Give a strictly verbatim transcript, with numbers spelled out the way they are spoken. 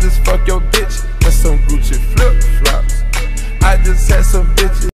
just fuck your bitch with some Gucci flip flops. I just had some bitches.